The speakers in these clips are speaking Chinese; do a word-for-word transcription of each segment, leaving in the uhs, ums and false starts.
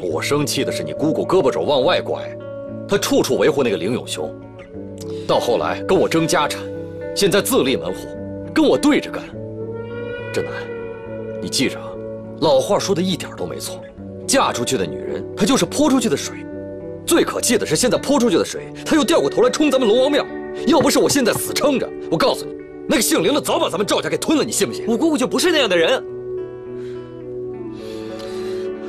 我生气的是你姑姑胳膊肘往外拐，她处处维护那个林永雄，到后来跟我争家产，现在自立门户，跟我对着干。振南，你记着啊，老话说的一点都没错，嫁出去的女人她就是泼出去的水。最可气的是现在泼出去的水，她又掉过头来冲咱们龙王庙。要不是我现在死撑着，我告诉你，那个姓林的早把咱们赵家给吞了，你信不信？我姑姑就不是那样的人。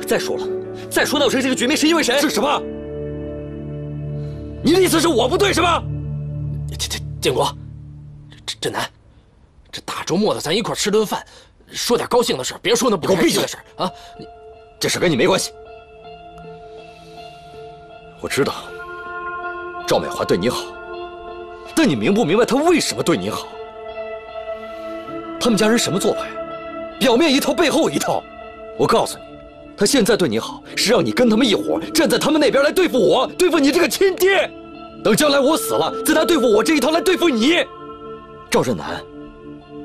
再说了。 再说闹成这个局面是因为谁？是什么？你的意思是我不对是吧？这这建国，这这南，这大周末的咱一块吃顿饭，说点高兴的事，别说那不开心的事啊！你这事跟你没关系。我知道赵美华对你好，但你明不明白她为什么对你好？他们家人什么做派？表面一套，背后一套。我告诉你。 他现在对你好，是让你跟他们一伙，站在他们那边来对付我，对付你这个亲爹。等将来我死了，再拿对付我这一套来对付你。赵振南，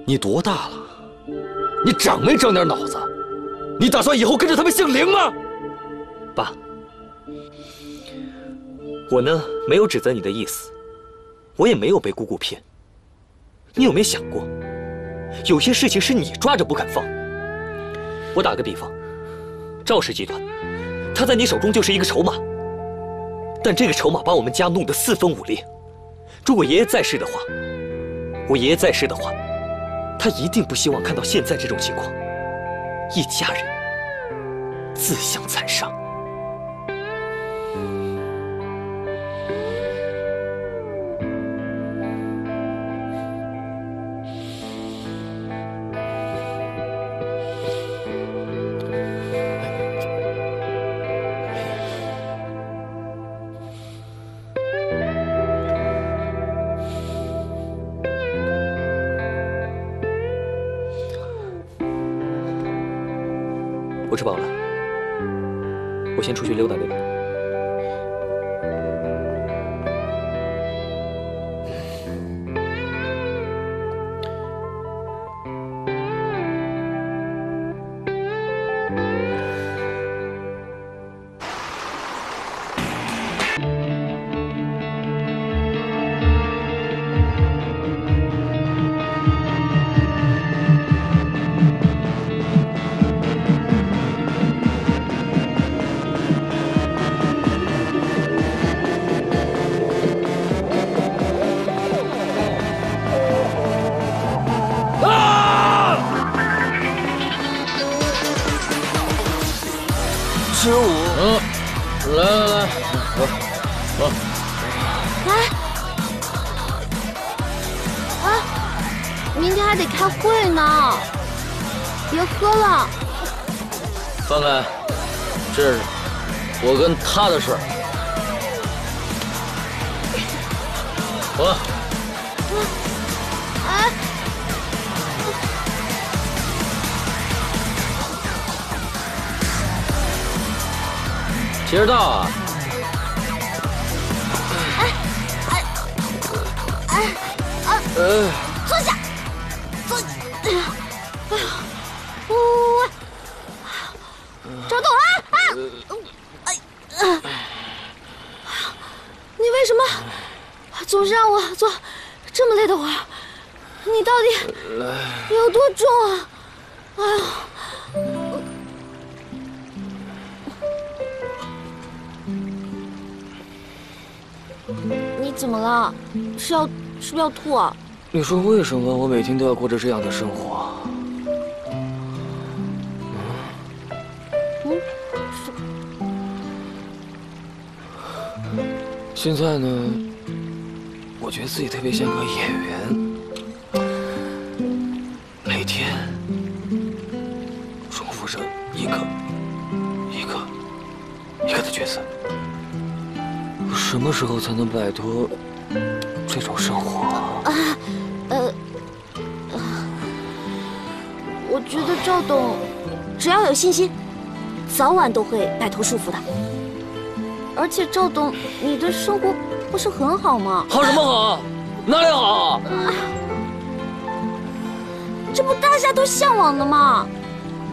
你多大了？你长没长点脑子？你打算以后跟着他们姓林吗？爸，我呢没有指责你的意思，我也没有被姑姑骗。你有没有想过，有些事情是你抓着不肯放？我打个比方。 赵氏集团，他在你手中就是一个筹码，但这个筹码把我们家弄得四分五裂。如果爷爷在世的话，我爷爷在世的话，他一定不希望看到现在这种情况，一家人自相残杀。我吃饱了，我先出去溜达溜达。他的事，我。哎，接着倒啊！哎哎哎哎！坐下，坐。哎呀，哎呀，我我我，找到了啊！ 你为什么总是让我做这么累的活？你到底有多重啊？哎呦！你怎么了？是要是不是要吐啊？你说为什么我每天都要过着这样的生活？嗯。 现在呢，我觉得自己特别像个演员，每天重复着一个一个一个的角色。什么时候才能摆脱这种生活啊？呃，我觉得赵董只要有信心，早晚都会摆脱束缚的。 而且赵董，你的生活不是很好吗？好什么好？哪里好？啊、这不大家都向往的吗？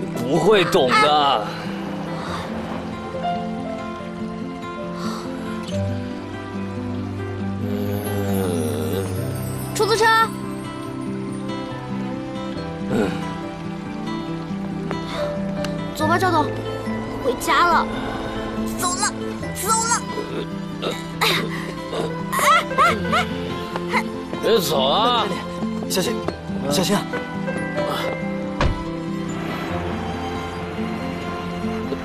你不会懂的。啊、回家了。走了，走了。哎呀！哎哎哎！哎别走啊！小心，小心啊！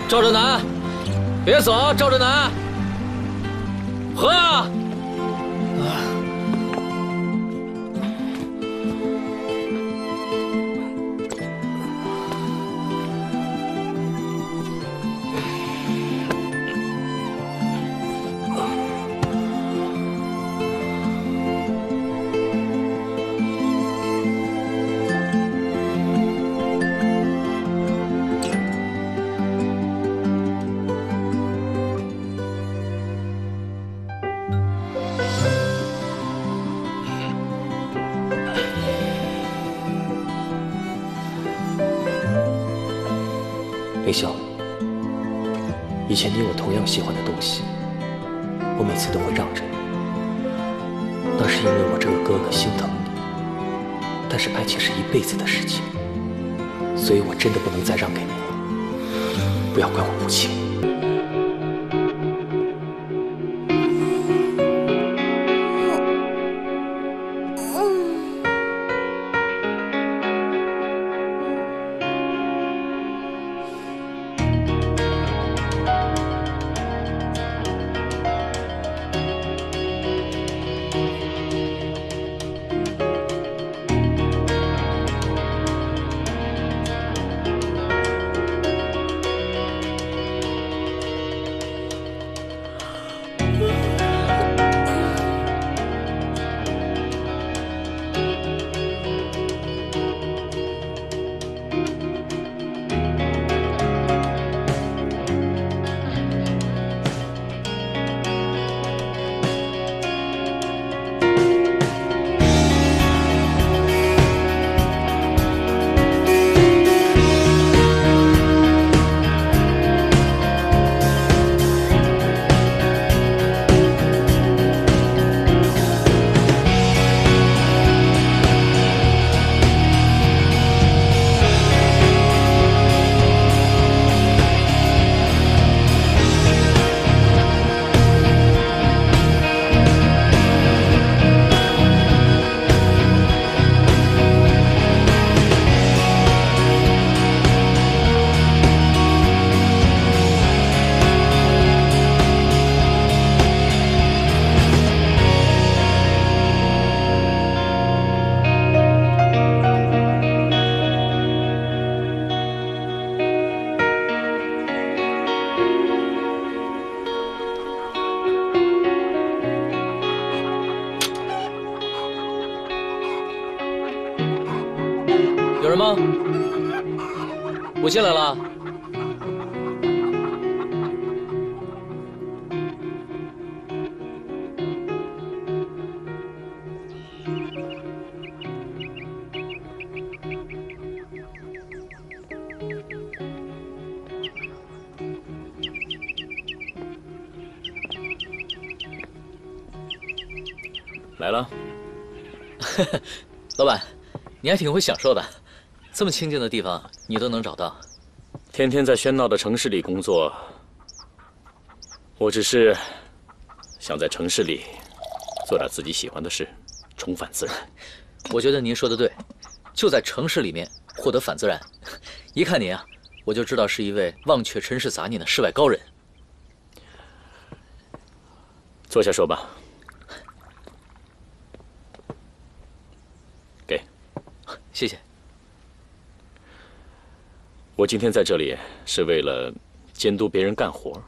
赵正南，别走！赵正南，喝啊！凌霄，以前你有同样喜欢的东西，我每次都会让着你，那是因为我这个哥哥心疼你。但是爱情是一辈子的事情，所以我真的不能再让给你了，不要怪我无情。 有人吗？我进来了。来了，老板，你还挺会享受的。 这么清静的地方，你都能找到。天天在喧闹的城市里工作，我只是想在城市里做点自己喜欢的事，重返自然。我觉得您说的对，就在城市里面获得反自然。一看您啊，我就知道是一位忘却尘世杂念的世外高人。坐下说吧。给，谢谢。 我今天在这里是为了监督别人干活。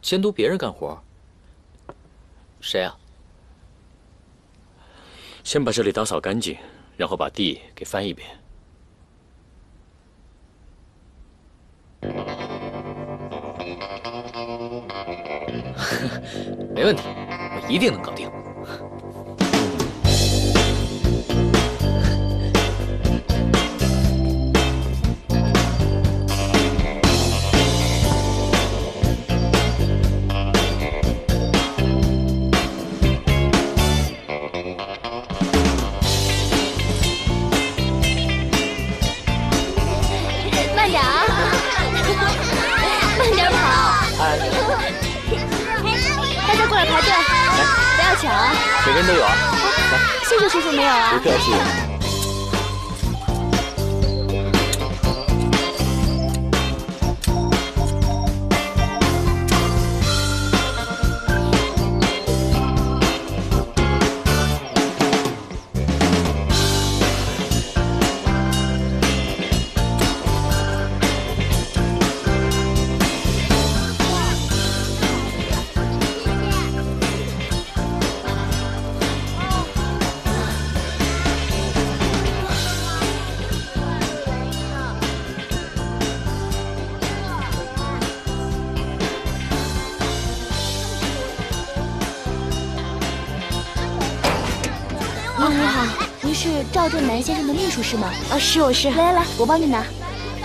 监督别人干活？谁啊？先把这里打扫干净，然后把地给翻一遍。没问题，我一定能搞定。 慢点啊！要抢啊！每个人都有啊！来，谢谢叔叔没有啊！不客气。您是赵正南先生的秘书是吗？啊，是我是。来来来，我帮你拿。